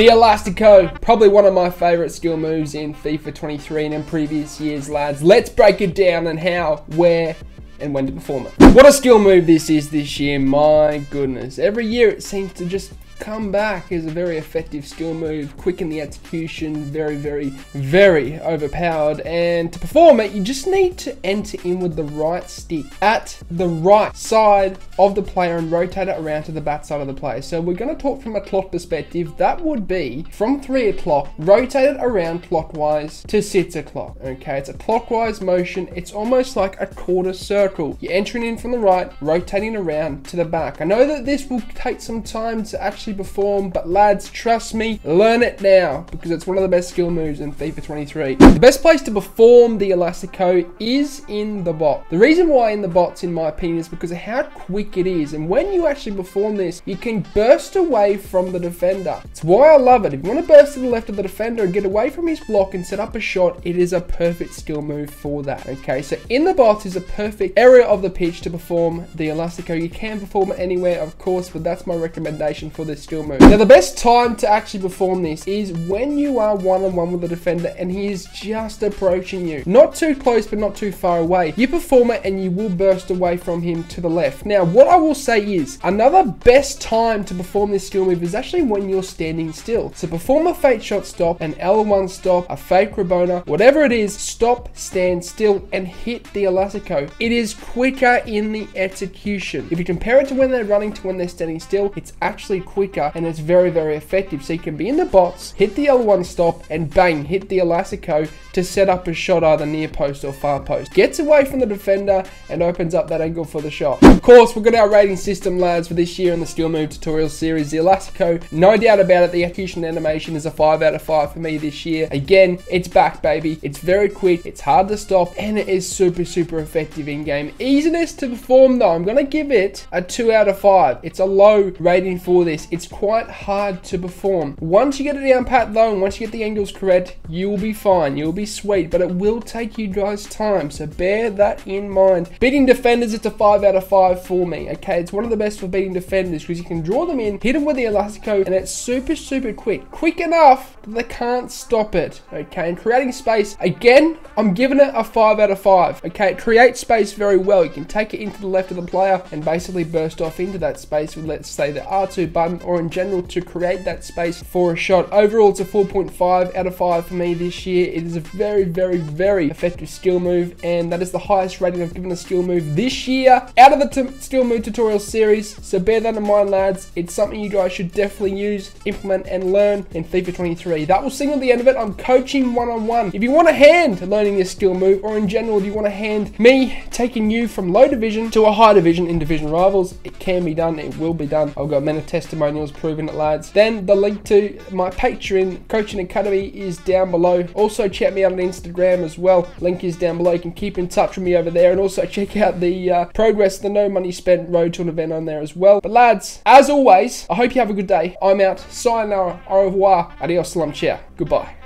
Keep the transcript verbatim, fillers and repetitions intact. The Elastico, probably one of my favourite skill moves in FIFA twenty-three and in previous years, lads. Let's break it down and how, where, and when to perform it. What a skill move this is this year, my goodness. Every year it seems to just come back as a very effective skill move, quick in the execution, very, very, very overpowered. And to perform it, you just need to enter in with the right stick at the right side of the player and rotate it around to the back side of the player. So we're going to talk from a clock perspective. That would be from three o'clock, rotate it around clockwise to six o'clock. Okay, it's a clockwise motion. It's almost like a quarter circle. You're entering in from the right, rotating around to the back. I know that this will take some time to actually perform, but lads, trust me, learn it now because it's one of the best skill moves in FIFA twenty-three. The best place to perform the Elastico is in the bot. The reason why in the bots, in my opinion, is because of how quick it is, and when you actually perform this, you can burst away from the defender. It's why I love it. If you want to burst to the left of the defender and get away from his block and set up a shot, it is a perfect skill move for that. Okay, so in the bots is a perfect area of the pitch to perform the Elastico. You can perform it anywhere, of course, but that's my recommendation for this skill move. Now, the best time to actually perform this is when you are one-on-one with the defender and he is just approaching you. Not too close, but not too far away. You perform it and you will burst away from him to the left. Now, what I will say is, another best time to perform this skill move is actually when you're standing still. So perform a fake shot stop, an L one stop, a fake Rabona, whatever it is, stop, stand still, and hit the Elastico. It is quicker in the execution. If you compare it to when they're running to when they're standing still, it's actually quicker. Quicker, and it's very, very effective. So you can be in the box, hit the L one stop, and bang, hit the Elastico to set up a shot either near post or far post. Gets away from the defender and opens up that angle for the shot. Of course, we've got our rating system, lads, for this year in the skill move tutorial series. The Elastico, no doubt about it, the execution animation is a five out of five for me this year. Again, it's back, baby. It's very quick, it's hard to stop, and it is super, super effective in-game. Easiness to perform, though, I'm going to give it a two out of five. It's a low rating for this. It's quite hard to perform. Once you get it down pat though, and once you get the angles correct, you will be fine. You'll be sweet, but it will take you guys time, so bear that in mind. Beating defenders, it's a five out of five for me, okay? It's one of the best for beating defenders because you can draw them in, hit them with the Elastico, and it's super, super quick. Quick enough that they can't stop it, okay? And creating space, again, I'm giving it a five out of five, okay? It creates space very well. You can take it into the left of the player and basically burst off into that space with, let's say, the R two button, or in general to create that space for a shot. Overall, it's a four point five out of five for me this year. It is a very, very, very effective skill move, and that is the highest rating I've given a skill move this year out of the skill move tutorial series. So bear that in mind, lads. It's something you guys should definitely use, implement, and learn in FIFA twenty-three. That will signal the end of it. I'm coaching one-on-one. If you want a hand learning this skill move, or in general, if you want a hand me taking you from low division to a high division in Division Rivals, it can be done. It will be done. I've got many testimonials proving it, lads. Then the link to my Patreon coaching academy is down below. Also check me out on Instagram as well. Link is down below. You can keep in touch with me over there, and also check out the uh, progress, the no money spent road to an event on there as well. But lads, as always, I hope you have a good day. I'm out. Sayonara, au revoir, adios, salam, ciao, goodbye.